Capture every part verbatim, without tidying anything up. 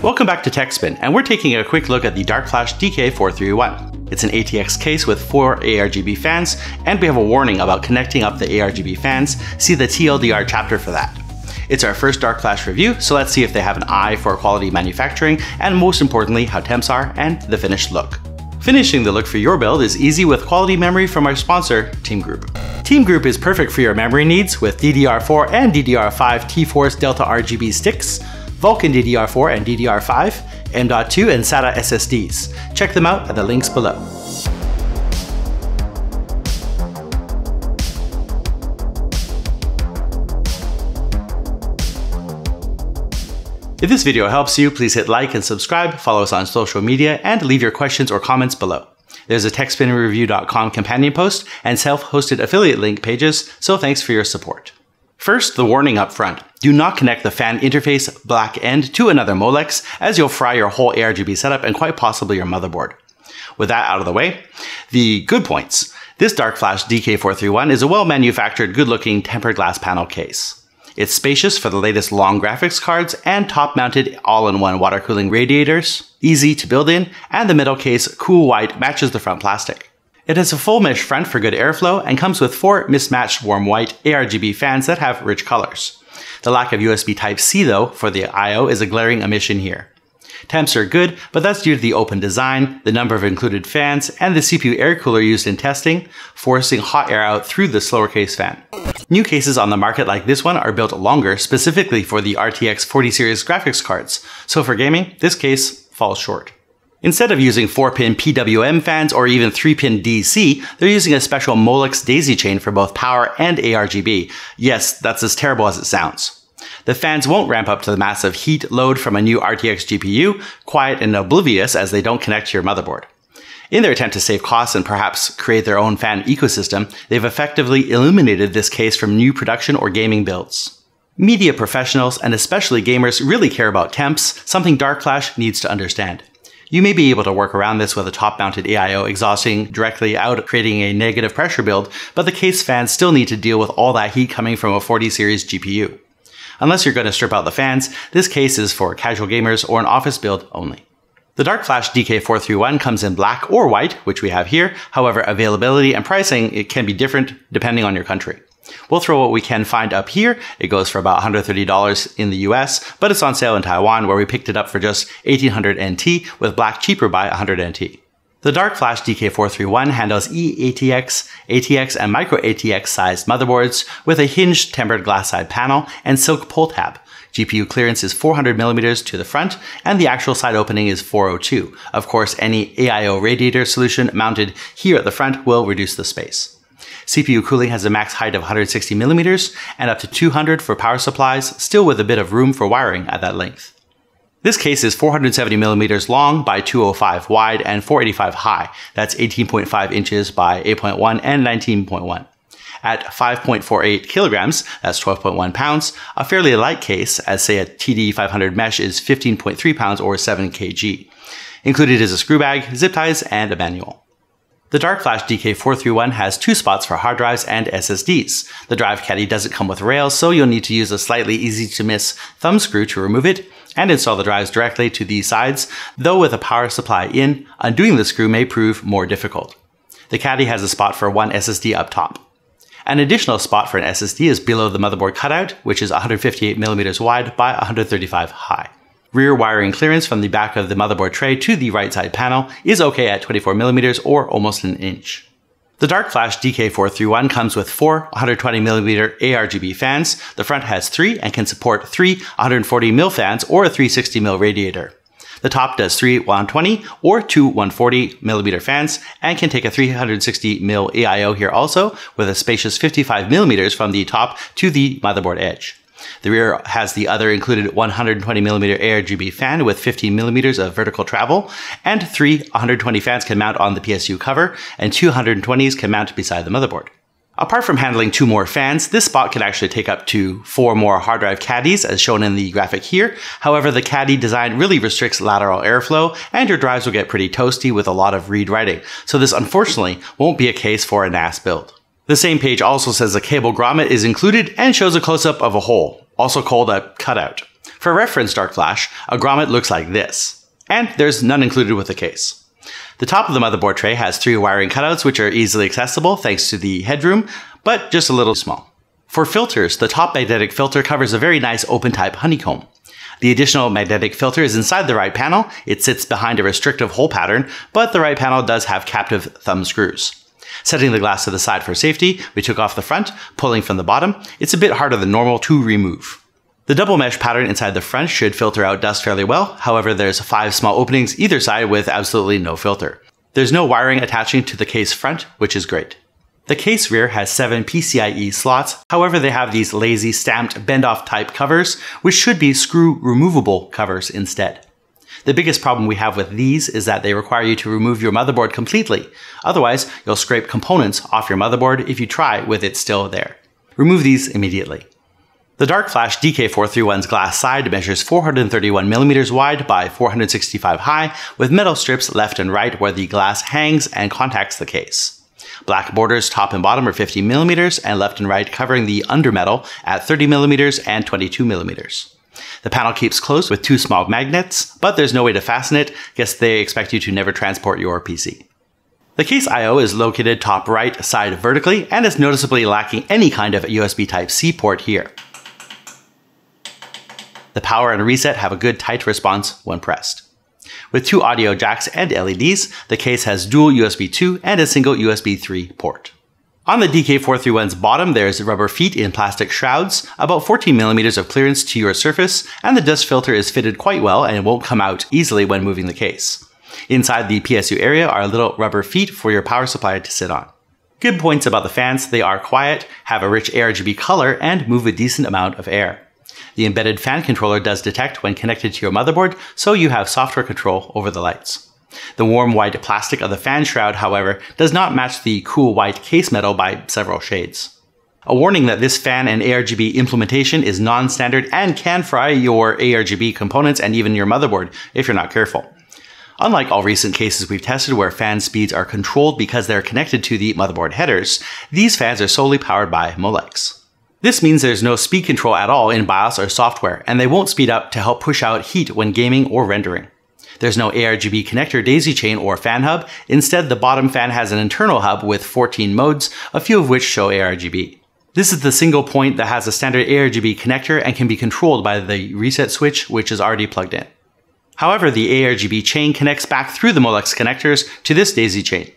Welcome back to TechSpin, and we're taking a quick look at the DarkFlash D K four thirty-one. It's an A T X case with four A R G B fans, and we have a warning about connecting up the A R G B fans. See the T L D R chapter for that. It's our first DarkFlash review, so let's see if they have an eye for quality manufacturing, and most importantly, how temps are and the finished look. Finishing the look for your build is easy with quality memory from our sponsor, TeamGroup. TeamGroup is perfect for your memory needs with D D R four and D D R five T-Force Delta R G B sticks, Vulkan D D R four and D D R five, M dot two and SATA S S Ds. Check them out at the links below. If this video helps you, please hit like and subscribe, follow us on social media, and leave your questions or comments below. There's a Tech Spin Review dot com companion post and self-hosted affiliate link pages, so thanks for your support. First, the warning up front. Do not connect the fan interface black end to another Molex, as you'll fry your whole A R G B setup and quite possibly your motherboard. With that out of the way, the good points. This DarkFlash D K four thirty-one is a well-manufactured, good-looking tempered glass panel case. It's spacious for the latest long graphics cards and top-mounted all-in-one water cooling radiators, easy to build in, and the middle case, cool white, matches the front plastic. It has a full mesh front for good airflow and comes with four mismatched warm white A R G B fans that have rich colors. The lack of U S B Type C though for the I O is a glaring omission here. Temps are good, but that's due to the open design, the number of included fans, and the C P U air cooler used in testing, forcing hot air out through the slower case fan. New cases on the market like this one are built longer specifically for the R T X forty series graphics cards, so for gaming, this case falls short. Instead of using four pin P W M fans or even three pin D C, they're using a special Molex daisy chain for both power and A R G B. Yes, that's as terrible as it sounds. The fans won't ramp up to the massive heat load from a new R T X G P U, quiet and oblivious as they don't connect to your motherboard. In their attempt to save costs and perhaps create their own fan ecosystem, they've effectively eliminated this case from new production or gaming builds. Media professionals, and especially gamers, really care about temps, something DarkFlash needs to understand. You may be able to work around this with a top-mounted A I O exhausting directly out, creating a negative pressure build, but the case fans still need to deal with all that heat coming from a forty series G P U. Unless you're going to strip out the fans, this case is for casual gamers or an office build only. The DarkFlash D K four thirty-one comes in black or white, which we have here. However, availability and pricing, it can be different depending on your country. We'll throw what we can find up here. It goes for about one hundred thirty dollars in the U S, but it's on sale in Taiwan, where we picked it up for just eighteen hundred N T, with black cheaper by one hundred N T. The DarkFlash D K four thirty-one handles E A T X, A T X, and micro A T X sized motherboards with a hinged tempered glass side panel and silk pull tab. G P U clearance is four hundred millimeters to the front, and the actual side opening is four oh two. Of course, any A I O radiator solution mounted here at the front will reduce the space. C P U cooling has a max height of one hundred sixty millimeters and up to two hundred for power supplies, still with a bit of room for wiring at that length. This case is four hundred seventy millimeters long by two oh five wide and four eighty-five high. That's eighteen point five inches by eight point one and nineteen point one. At five point four eight kilograms, that's twelve point one pounds, a fairly light case, as say a T D five hundred mesh is fifteen point three pounds or seven kilograms. Included is a screw bag, zip ties, and a manual. The DarkFlash D K four thirty-one has two spots for hard drives and S S Ds. The drive caddy doesn't come with rails, so you'll need to use a slightly easy-to-miss thumb screw to remove it and install the drives directly to these sides, though with a power supply in, undoing the screw may prove more difficult. The caddy has a spot for one S S D up top. An additional spot for an S S D is below the motherboard cutout, which is one hundred fifty-eight millimeters wide by one hundred thirty-five high. Rear wiring clearance from the back of the motherboard tray to the right side panel is okay at twenty-four millimeters or almost an inch. The DarkFlash D K four thirty-one comes with four one hundred twenty millimeter A R G B fans. The front has three and can support three one hundred forty millimeter fans or a three hundred sixty millimeter radiator. The top does three one hundred twenty or two one hundred forty millimeter fans and can take a three hundred sixty millimeter A I O here also, with a spacious fifty-five millimeters from the top to the motherboard edge. The rear has the other included one hundred twenty millimeter A R G B fan with fifteen millimeters of vertical travel, and three one hundred twenty fans can mount on the P S U cover, and two one hundred twenties can mount beside the motherboard. Apart from handling two more fans, this spot can actually take up to four more hard drive caddies, as shown in the graphic here. However, the caddy design really restricts lateral airflow, and your drives will get pretty toasty with a lot of read-writing, so this unfortunately won't be a case for a N A S build. The same page also says a cable grommet is included and shows a close-up of a hole, also called a cutout. For reference DarkFlash, a grommet looks like this. And there's none included with the case. The top of the motherboard tray has three wiring cutouts which are easily accessible thanks to the headroom, but just a little small. For filters, the top magnetic filter covers a very nice open-type honeycomb. The additional magnetic filter is inside the right panel. It sits behind a restrictive hole pattern, but the right panel does have captive thumb screws. Setting the glass to the side for safety, we took off the front, pulling from the bottom. It's a bit harder than normal to remove. The double mesh pattern inside the front should filter out dust fairly well, however there's five small openings either side with absolutely no filter. There's no wiring attaching to the case front, which is great. The case rear has seven PCIe slots, however they have these lazy stamped bend-off type covers, which should be screw removable covers instead. The biggest problem we have with these is that they require you to remove your motherboard completely, otherwise you'll scrape components off your motherboard if you try with it still there. Remove these immediately. The DarkFlash D K four thirty-one's glass side measures four hundred thirty-one millimeters wide by four hundred sixty-five high, with metal strips left and right where the glass hangs and contacts the case. Black borders top and bottom are fifty millimeters and left and right covering the undermetal at thirty millimeters and twenty-two millimeters. The panel keeps closed with two small magnets, but there's no way to fasten it. Guess they expect you to never transport your P C. The case I O is located top right side vertically and is noticeably lacking any kind of U S B Type C port here. The power and reset have a good tight response when pressed. With two audio jacks and L E Ds, the case has dual U S B two and a single U S B three port. On the D K four thirty-one's bottom, there's rubber feet in plastic shrouds, about fourteen millimeters of clearance to your surface, and the dust filter is fitted quite well and won't come out easily when moving the case. Inside the P S U area are little rubber feet for your power supply to sit on. Good points about the fans: they are quiet, have a rich A R G B color, and move a decent amount of air. The embedded fan controller does detect when connected to your motherboard, so you have software control over the lights. The warm white plastic of the fan shroud, however, does not match the cool white case metal by several shades. A warning that this fan and A R G B implementation is non-standard and can fry your A R G B components and even your motherboard if you're not careful. Unlike all recent cases we've tested where fan speeds are controlled because they're connected to the motherboard headers, these fans are solely powered by Molex. This means there's no speed control at all in BIOS or software, and they won't speed up to help push out heat when gaming or rendering. There's no A R G B connector daisy chain or fan hub. Instead, the bottom fan has an internal hub with fourteen modes, a few of which show A R G B. This is the single point that has a standard A R G B connector and can be controlled by the reset switch, which is already plugged in. However, the A R G B chain connects back through the Molex connectors to this daisy chain.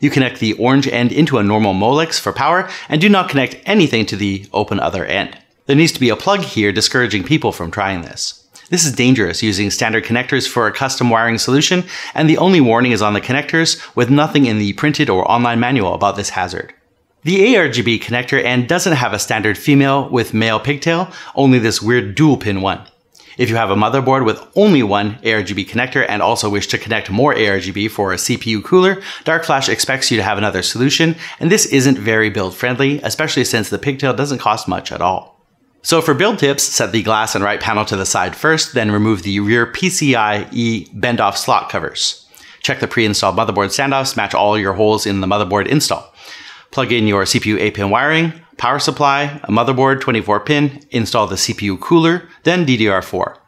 You connect the orange end into a normal Molex for power and do not connect anything to the open other end. There needs to be a plug here discouraging people from trying this. This is dangerous using standard connectors for a custom wiring solution, and the only warning is on the connectors with nothing in the printed or online manual about this hazard. The A R G B connector end doesn't have a standard female with male pigtail, only this weird dual pin one. If you have a motherboard with only one A R G B connector and also wish to connect more A R G B for a C P U cooler, DarkFlash expects you to have another solution, and this isn't very build friendly, especially since the pigtail doesn't cost much at all. So for build tips, set the glass and right panel to the side first, then remove the rear PCIe bend-off slot covers. Check the pre-installed motherboard standoffs, match all your holes in the motherboard install. Plug in your C P U eight pin wiring, power supply, a motherboard twenty-four pin, install the C P U cooler, then D D R four.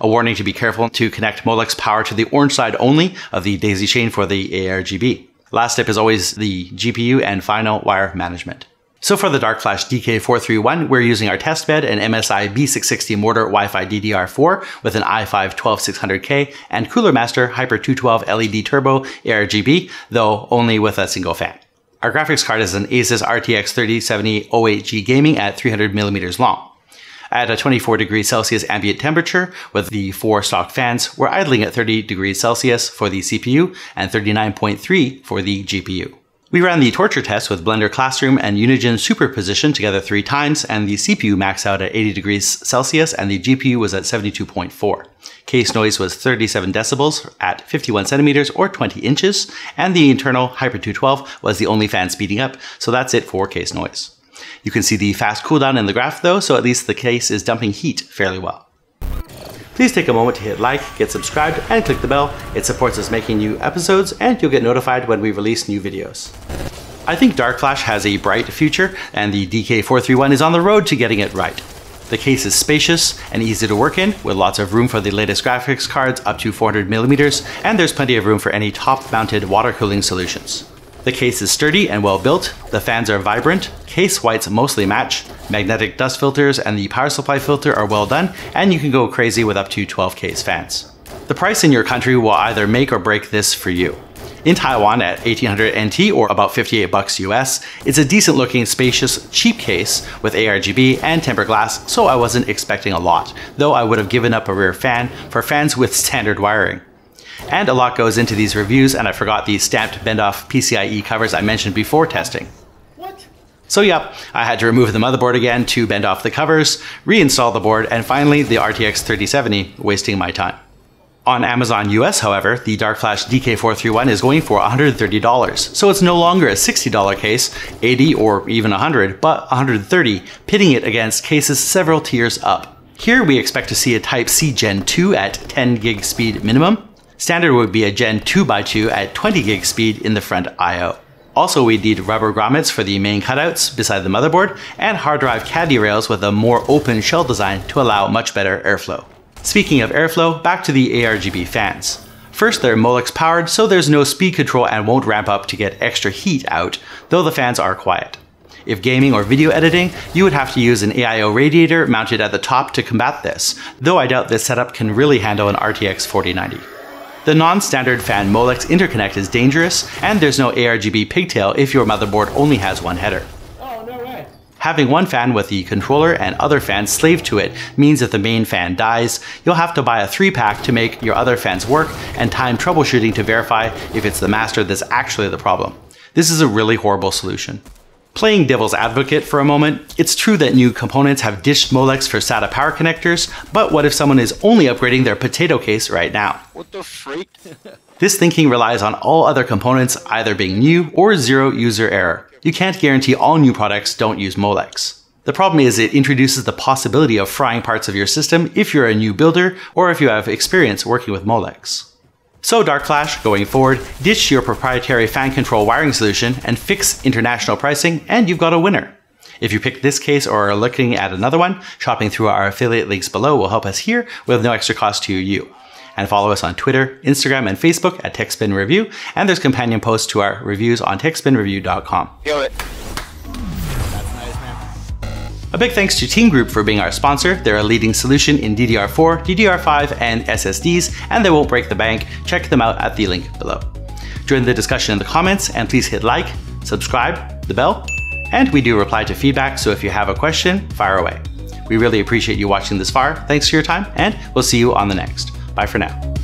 A warning to be careful to connect Molex power to the orange side only of the daisy chain for the A R G B. Last tip is always the G P U and final wire management. So for the DarkFlash D K four thirty-one, we're using our testbed and M S I B six sixty Mortar Wi-Fi D D R four with an i five twelve six hundred K and Cooler Master Hyper two twelve L E D Turbo A R G B, though only with a single fan. Our graphics card is an ASUS R T X thirty seventy oh eight G gaming at three hundred millimeters long. At a twenty-four degrees Celsius ambient temperature with the four stock fans, we're idling at thirty degrees Celsius for the C P U and thirty-nine point three for the G P U. We ran the torture test with Blender Classroom and Unigine Superposition together three times, and the C P U maxed out at eighty degrees Celsius and the G P U was at seventy-two point four. Case noise was thirty-seven decibels at fifty-one centimeters or twenty inches, and the internal Hyper two twelve was the only fan speeding up, so that's it for case noise. You can see the fast cooldown in the graph though, so at least the case is dumping heat fairly well. Please take a moment to hit like, get subscribed, and click the bell. It supports us making new episodes, and you'll get notified when we release new videos. I think DarkFlash has a bright future, and the D K four thirty-one is on the road to getting it right. The case is spacious and easy to work in, with lots of room for the latest graphics cards up to four hundred millimeters, and there's plenty of room for any top-mounted water cooling solutions. The case is sturdy and well built, the fans are vibrant, case whites mostly match, magnetic dust filters and the power supply filter are well done, and you can go crazy with up to twelve K's fans. The price in your country will either make or break this for you. In Taiwan at eighteen hundred N T or about fifty-eight bucks U S, it's a decent looking, spacious, cheap case with A R G B and tempered glass, so I wasn't expecting a lot, though I would have given up a rear fan for fans with standard wiring. And a lot goes into these reviews, and I forgot the stamped bend-off P C I E covers I mentioned before testing. What? So yep, I had to remove the motherboard again to bend off the covers, reinstall the board, and finally the R T X thirty seventy, wasting my time. On Amazon U S, however, the DarkFlash D K four thirty-one is going for one hundred thirty dollars, so it's no longer a sixty dollar case, eighty dollars or even one hundred dollars, but one hundred thirty dollars, pitting it against cases several tiers up. Here we expect to see a Type C Gen two at ten gig speed minimum. Standard would be a Gen two by two at twenty gig speed in the front I O. Also, we need rubber grommets for the main cutouts beside the motherboard, and hard drive caddy rails with a more open shell design to allow much better airflow. Speaking of airflow, back to the A R G B fans. First, they're Molex powered, so there's no speed control and won't ramp up to get extra heat out, though the fans are quiet. If gaming or video editing, you would have to use an A I O radiator mounted at the top to combat this, though I doubt this setup can really handle an R T X forty ninety. The non-standard fan Molex interconnect is dangerous, and there's no A R G B pigtail if your motherboard only has one header. Oh, no way. Having one fan with the controller and other fans slave to it means if the main fan dies, you'll have to buy a three-pack to make your other fans work and time troubleshooting to verify if it's the master that's actually the problem. This is a really horrible solution. Playing devil's advocate for a moment, it's true that new components have dished Molex for SATA power connectors, but what if someone is only upgrading their potato case right now? What the freak? This thinking relies on all other components either being new or zero user error. You can't guarantee all new products don't use Molex. The problem is it introduces the possibility of frying parts of your system if you're a new builder or if you have experience working with Molex. So DarkFlash, going forward, ditch your proprietary fan control wiring solution and fix international pricing, and you've got a winner. If you pick this case or are looking at another one, shopping through our affiliate links below will help us here with no extra cost to you. And follow us on Twitter, Instagram, and Facebook at TechSpin Review, and there's companion posts to our reviews on Tech Spin Review dot com. Yo, it. A big thanks to TeamGroup for being our sponsor. They're a leading solution in D D R four, D D R five, and S S Ds, and they won't break the bank. Check them out at the link below. Join the discussion in the comments, and please hit like, subscribe, the bell, and we do reply to feedback, so if you have a question, fire away. We really appreciate you watching this far. Thanks for your time, and we'll see you on the next. Bye for now.